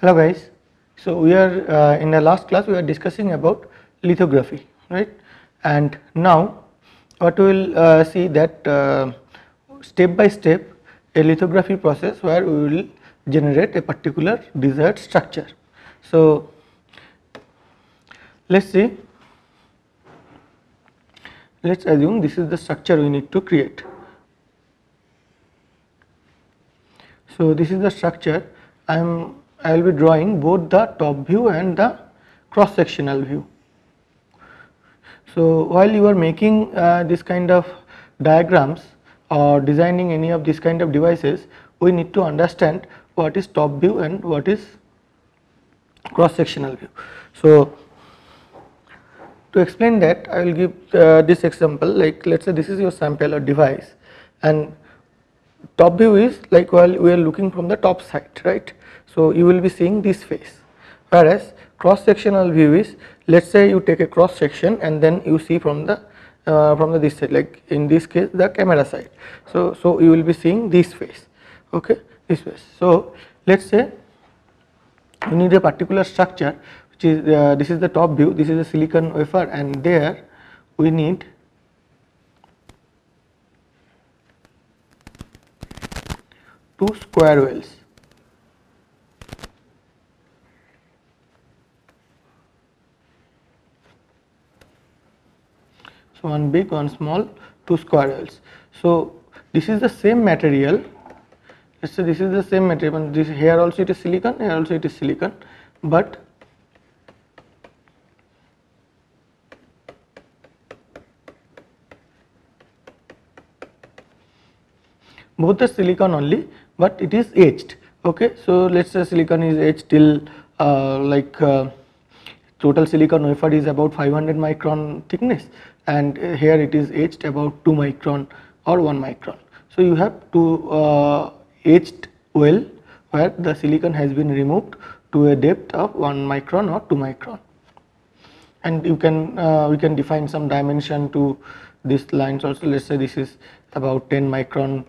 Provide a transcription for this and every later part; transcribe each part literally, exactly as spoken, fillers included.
Hello guys, so we are uh, in the last class we are discussing about lithography, right? And now what we will uh, see that uh, step by step a lithography process where we will generate a particular desired structure. So let's see, let's assume this is the structure we need to create. So this is the structure. I am I will be drawing both the top view and the cross sectional view. So while you are making uh, this kind of diagrams or designing any of this kind of devices, we need to understand what is top view and what is cross sectional view. So to explain that, I will give uh, this example, like let us say this is your sample or device and top view is like while we are looking from the top side, right. So you will be seeing this face, whereas cross sectional view is let us say you take a cross section and then you see from the uh, from the this side, like in this case the camera side. So, so you will be seeing this face, okay, this face. So let us say you need a particular structure which is uh, this is the top view, this is a silicon wafer and there we need two square wells. So one big, one small, two square wells. So this is the same material. Let's say this is the same material. And this here also it is silicon. Here also it is silicon, but both the silicon only, but it is etched. Okay, so let's say silicon is etched till uh, like uh, total silicon wafer is about five hundred micron thickness, and here it is etched about two micron or one micron. So you have two uh, etched well where the silicon has been removed to a depth of one micron or two micron, and you can uh, we can define some dimension to these lines also. Let's say this is about ten micron.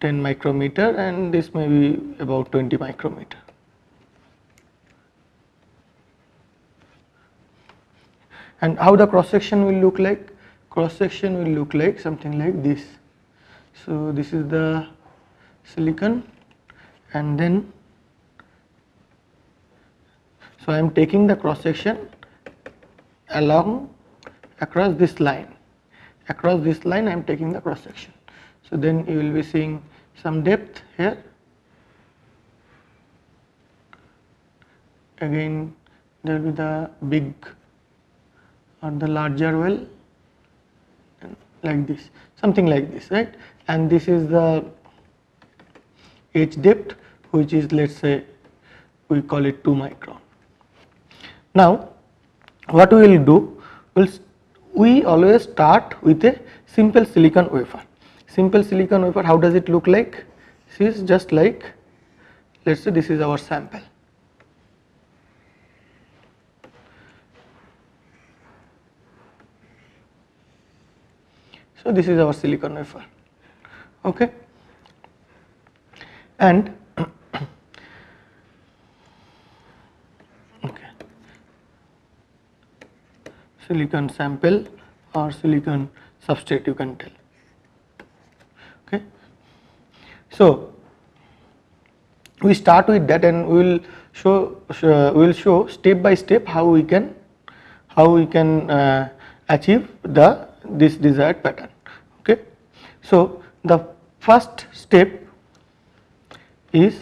ten micrometer and this may be about twenty micrometer. And how the cross section will look like? Cross section will look like something like this. So this is the silicon and then so I am taking the cross section along across this line, across this line I am taking the cross section. So then you will be seeing some depth here, again there will be the big or the larger well like this, something like this, right. And this is the edge depth which is let us say we call it two micron. Now what we will do, we'll we always start with a simple silicon wafer. Simple silicon wafer, how does it look like? This is just like, let us say this is our sample. So this is our silicon wafer, okay. And okay, silicon sample or silicon substrate you can tell. So we start with that and we will show, show we will show step by step how we can how we can uh, achieve the this desired pattern, okay. So the first step is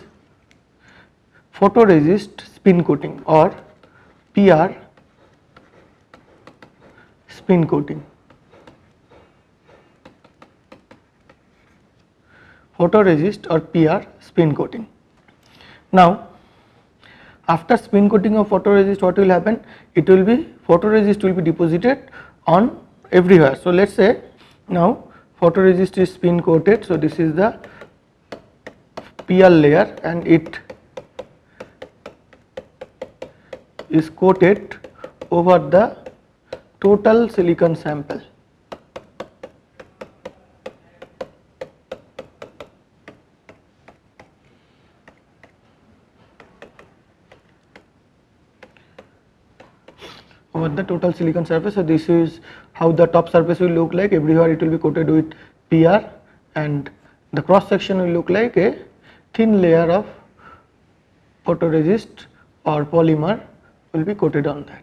photoresist spin coating or P R spin coating. Photoresist or P R spin coating. Now after spin coating of photoresist what will happen, it will be photoresist will be deposited on everywhere. So let us say now photoresist is spin coated, so this is the P R layer and it is coated over the total silicon sample. over the total silicon surface. So this is how the top surface will look like. Everywhere it will be coated with P R, and the cross section will look like a thin layer of photoresist or polymer will be coated on that.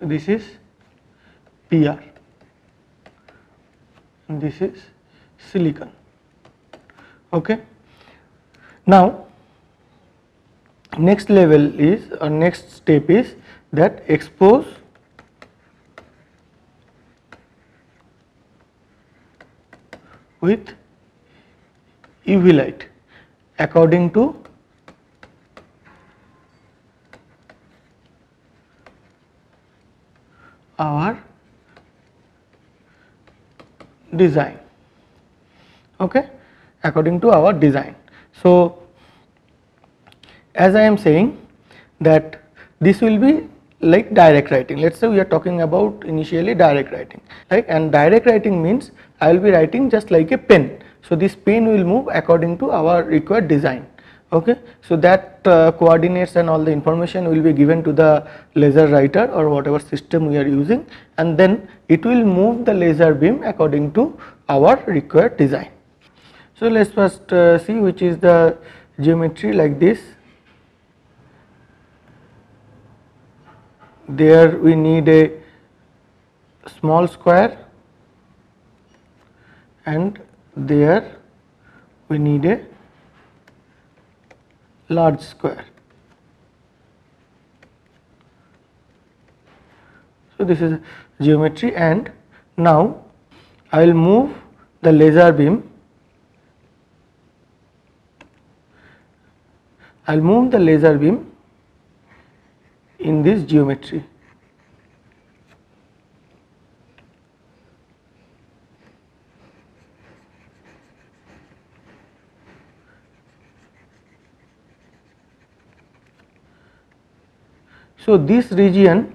So this is P R and this is silicon. Okay. Now next level is, or next step is, that expose with U V light according to our design, okay, according to our design. So as I am saying that this will be like direct writing. Let us say we are talking about initially direct writing, right? And direct writing means I will be writing just like a pen. So this pen will move according to our required design. Okay, so that uh, coordinates and all the information will be given to the laser writer or whatever system we are using, and then it will move the laser beam according to our required design. So let's first uh, see which is the geometry like this. There we need a small square, and there we need a large square. So this is geometry, and now I will move the laser beam. I will move the laser beam in this geometry. So this region,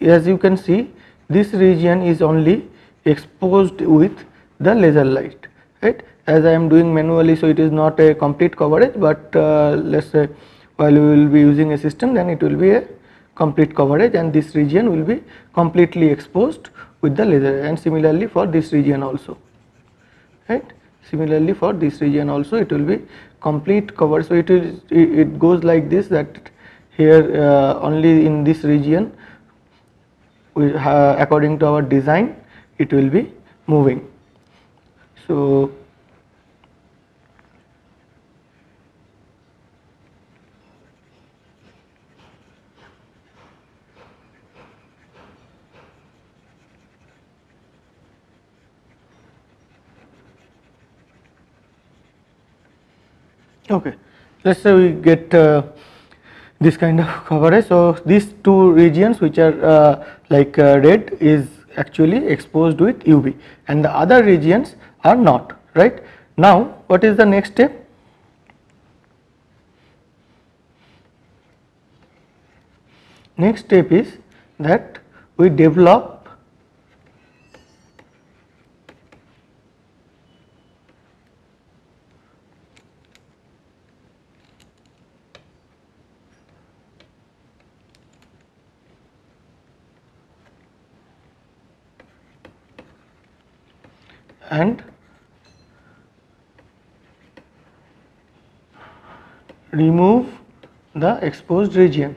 as you can see, this region is only exposed with the laser light, right? As I am doing manually, so it is not a complete coverage, but uh, let us say while we will be using a system, then it will be a complete coverage, and this region will be completely exposed with the laser, and similarly for this region also, right? Similarly for this region also, it will be complete cover. So it is, it, it goes like this, that here uh, only in this region we, uh, according to our design, it will be moving. So okay, let us say we get uh, this kind of coverage. So these two regions which are uh, like uh, red is actually exposed with U V, and the other regions are not, right? Now what is the next step? Next step is that we develop and remove the exposed region.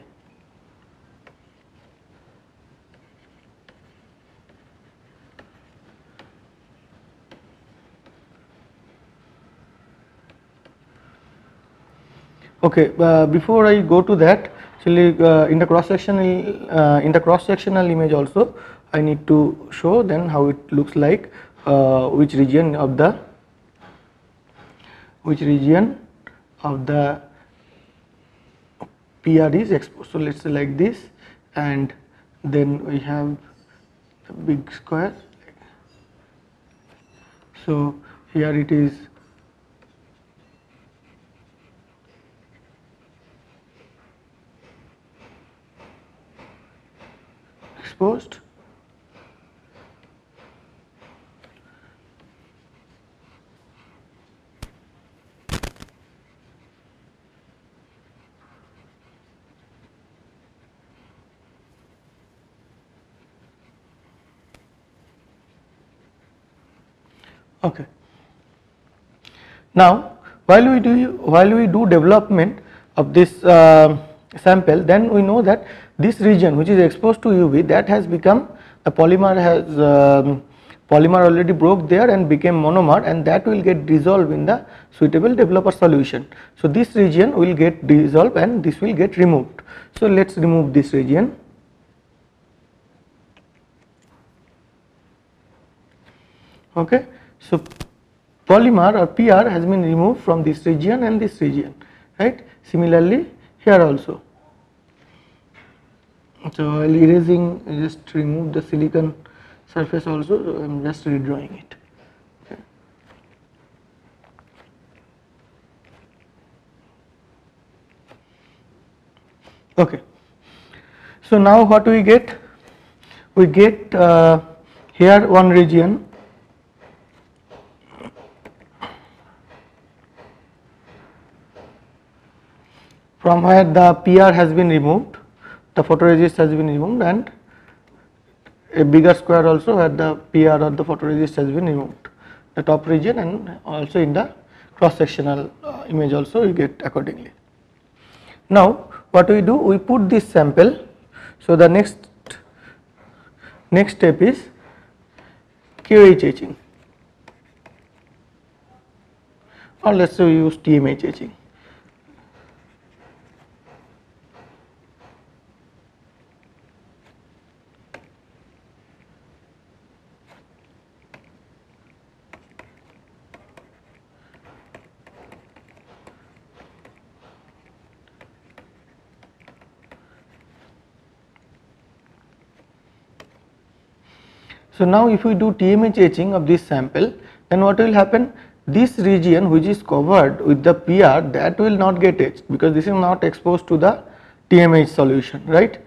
Okay, uh, before I go to that, actually uh, in the cross sectional uh, in the cross sectional image also, I need to show then how it looks like. Uh, which region of the which region of the P R is exposed. So let's say like this, and then we have the big square. So here it is Okay. Now while we do while we do development of this uh, sample, then we know that this region which is exposed to U V, that has become a polymer, has um, polymer already broke there and became monomer, and that will get dissolved in the suitable developer solution. So this region will get dissolved and this will get removed. So let's remove this region. Okay, so polymer or P R has been removed from this region and this region, right? Similarly here also. So while erasing, just remove the silicon surface also. So I am just redrawing it. Okay. Okay. So now what we get? We get uh, here one region. From where the P R has been removed, the photoresist has been removed, and a bigger square also where the P R or the photoresist has been removed, the top region, and also in the cross sectional uh, image also you get accordingly. Now what we do, we put this sample. So the next next step is K O H etching, or let us say we use T M H etching. So now if we do T M H etching of this sample, then what will happen? This region which is covered with the P R, that will not get etched because this is not exposed to the T M H solution, right,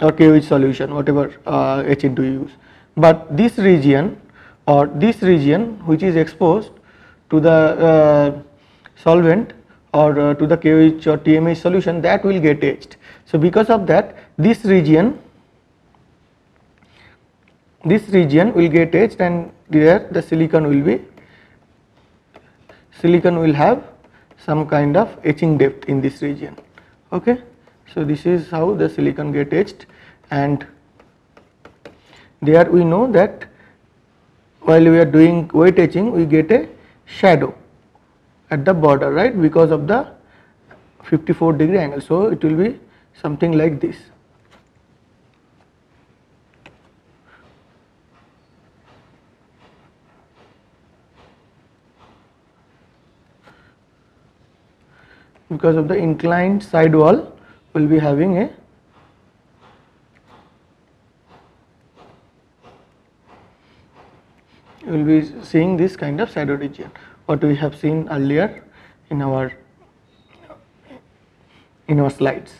or K O H solution, whatever uh, etchant you use. But this region or this region which is exposed to the uh, solvent or uh, to the K O H or T M H solution, that will get etched. So because of that, this region this region will get etched, and there the silicon will be silicon will have some kind of etching depth in this region. Okay, so this is how the silicon get etched, and there we know that while we are doing wet etching we get a shadow at the border, right, because of the fifty-four degree angle. So it will be something like this. Because of the inclined side wall, will be having a we will be seeing this kind of shadow region, what we have seen earlier in our in our slides.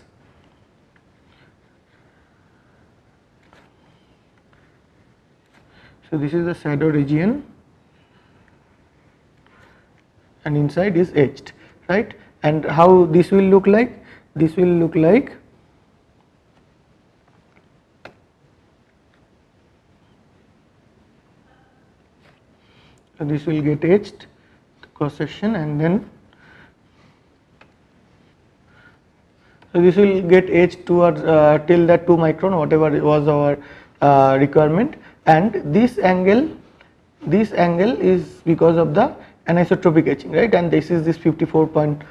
So this is the shadow region, and inside is etched, right? And how this will look like? This will look like so this will get etched cross section, and then so this will get etched towards uh, till that two micron, whatever was our uh, requirement. And this angle this angle is because of the anisotropic etching, right, and this is this fifty-four point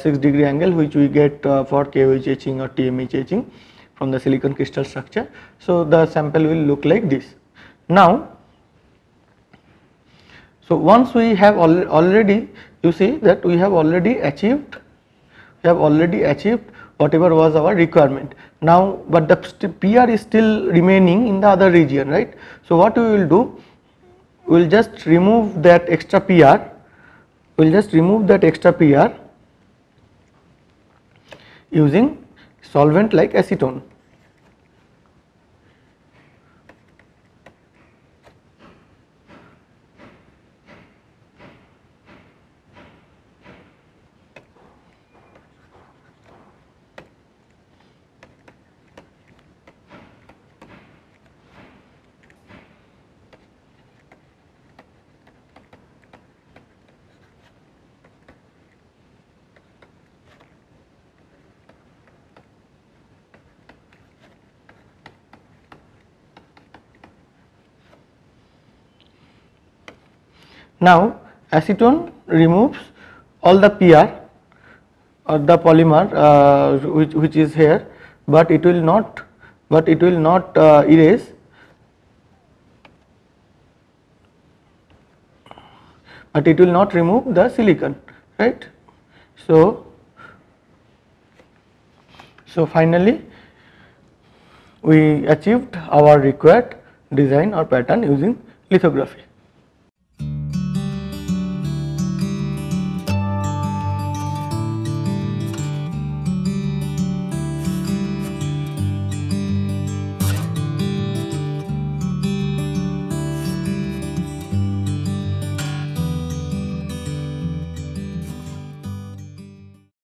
six degree angle which we get uh, for K O H etching or T M H etching from the silicon crystal structure. So the sample will look like this. Now, so once we have al already, you see that we have already achieved, we have already achieved whatever was our requirement. Now, but the P R is still remaining in the other region, right? So what we will do, we will just remove that extra P R. We will just remove that extra P R using solvent like acetone. Now acetone removes all the P R or the polymer uh, which, which is here, but it will not but it will not uh, erase but it will not remove the silicon, right. So, so finally we achieved our required design or pattern using lithography.